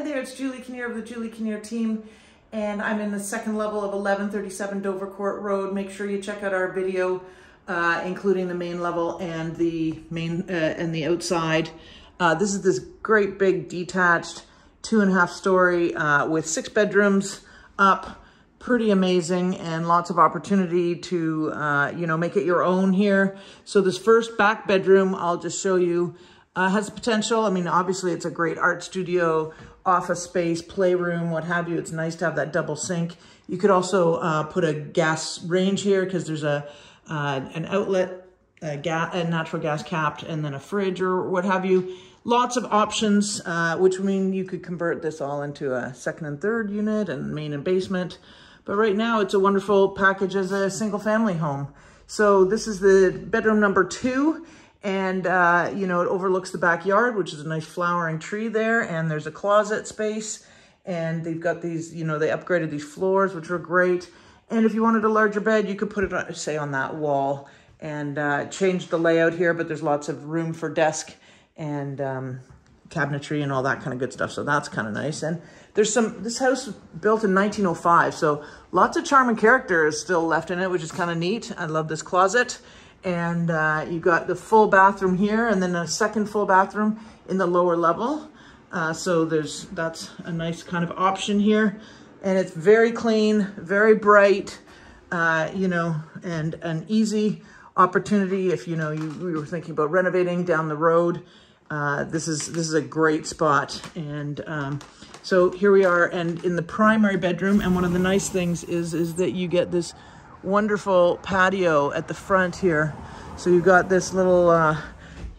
Hi there, it's Julie Kinnear of the Julie Kinnear team, and I'm in the second level of 1137 Dovercourt Road. Make sure you check out our video, including the main level and the outside. This is this great big detached 2.5 story with 6 bedrooms up. Pretty amazing, and lots of opportunity to, you know, make it your own here. So this first back bedroom, I'll just show you, has potential. I mean, obviously it's a great art studio, office space, playroom, what have you. It's nice to have that double sink. You could also put a gas range here because there's a an outlet, a natural gas capped, and then a fridge or what have you. Lots of options, which mean you could convert this all into a second and third unit and main and basement. But right now it's a wonderful package as a single family home. So this is the bedroom number 2, and you know, it overlooks the backyard, which is a nice flowering tree there, and there's a closet space, and they've got these, you know, they upgraded these floors, which were great. And if you wanted a larger bed, you could put it on, say, on that wall, and change the layout here, but there's lots of room for desk and cabinetry and all that kind of good stuff. So that's kind of nice. And there's some, this house was built in 1905. So lots of charm and character is still left in it, which is kind of neat. I love this closet. And you've got the full bathroom here, and then a second full bathroom in the lower level. So there's, that's a nice kind of option here. And it's very clean, very bright, you know, and an easy opportunity if, you know, you were thinking about renovating down the road. This is a great spot. And so here we are, and in the primary bedroom. And one of the nice things is that you get this wonderful patio at the front here. So you've got this little,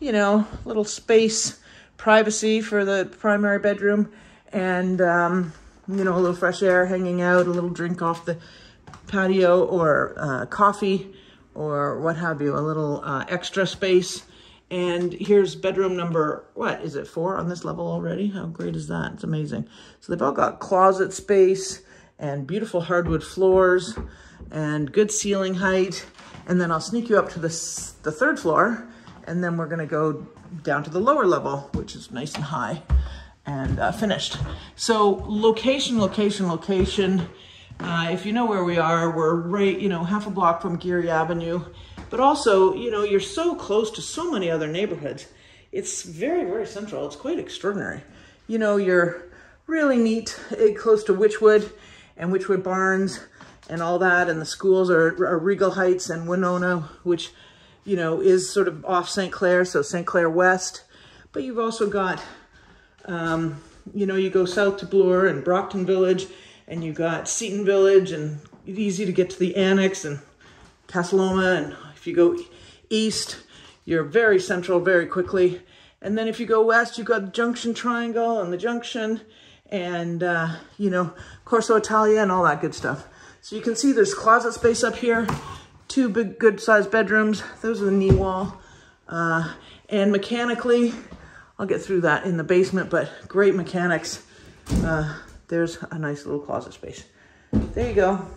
you know, little space, privacy for the primary bedroom, and you know, a little fresh air, hanging out, a little drink off the patio, or coffee, or what have you, a little extra space. And here's bedroom number, what is it, 4 on this level already? How great is that? It's amazing. So they've all got closet space and beautiful hardwood floors and good ceiling height. And then I'll sneak you up to the third floor, and then we're gonna go down to the lower level, which is nice and high and finished. So location, location, location. If you know where we are, we're right, you know, half a block from Geary Avenue, but also, you know, you're so close to so many other neighborhoods. It's very, very central. It's quite extraordinary. You know, you're really neat, close to Witchwood and Witchwood Barns and all that. And the schools are Regal Heights and Winona, which, you know, is sort of off St. Clair. So St. Clair West, but you've also got, you know, you go south to Bloor and Brockton Village, and you got Seton Village, and it's easy to get to the Annex and Casaloma. And if you go east, you're very central very quickly. And then if you go west, you've got the Junction Triangle and the Junction, and, you know, Corso Italia and all that good stuff. So you can see there's closet space up here, 2 big, good-sized bedrooms. Those are the knee wall. And mechanically, I'll get through that in the basement, but great mechanics. There's a nice little closet space. There you go.